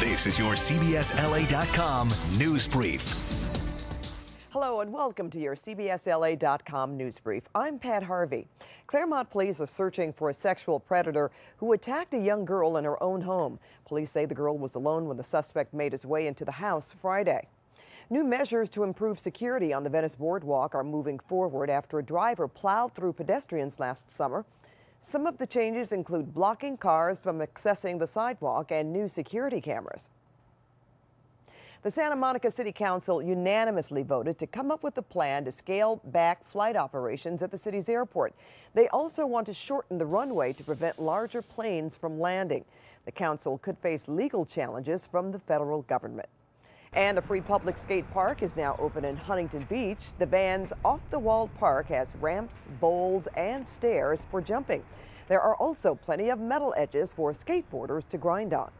This is your CBSLA.com News Brief. Hello and welcome to your CBSLA.com News Brief. I'm Pat Harvey. Claremont police are searching for a sexual predator who attacked a young girl in her own home. Police say the girl was alone when the suspect made his way into the house Friday. New measures to improve security on the Venice Boardwalk are moving forward after a driver plowed through pedestrians last summer. Some of the changes include blocking cars from accessing the sidewalk and new security cameras. The Santa Monica City Council unanimously voted to come up with a plan to scale back flight operations at the city's airport. They also want to shorten the runway to prevent larger planes from landing. The council could face legal challenges from the federal government. And a free public skate park is now open in Huntington Beach. The Vans off-the-walled park has ramps, bowls, and stairs for jumping. There are also plenty of metal edges for skateboarders to grind on.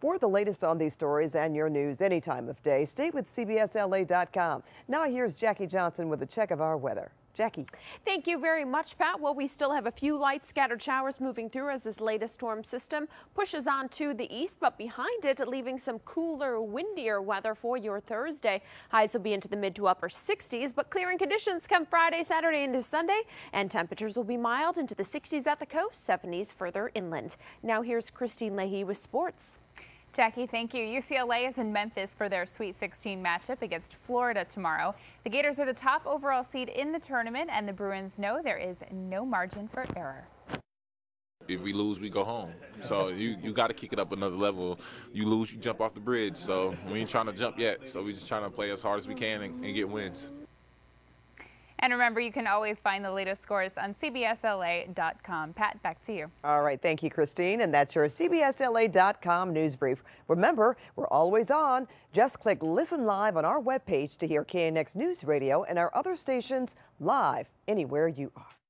For the latest on these stories and your news any time of day, stay with CBSLA.com. Now here's Jackie Johnson with a check of our weather. Jackie. Thank you very much, Pat. Well, we still have a few light scattered showers moving through as this latest storm system pushes on to the east, but behind it, leaving some cooler, windier weather for your Thursday. Highs will be into the mid to upper 60s, but clearing conditions come Friday, Saturday into Sunday, and temperatures will be mild into the 60s at the coast, 70s further inland. Now here's Kristine Leahy with sports. Jackie, thank you. UCLA is in Memphis for their Sweet 16 matchup against Florida tomorrow. The Gators are the top overall seed in the tournament, and the Bruins know there is no margin for error. If we lose, we go home. So you got to kick it up another level. You lose, you jump off the bridge. So we ain't trying to jump yet. So we're just trying to play as hard as we can and get wins. And remember, you can always find the latest scores on CBSLA.com. Pat, back to you. All right. Thank you, Kristine. And that's your CBSLA.com News Brief. Remember, we're always on. Just click Listen Live on our webpage to hear KNX News Radio and our other stations live anywhere you are.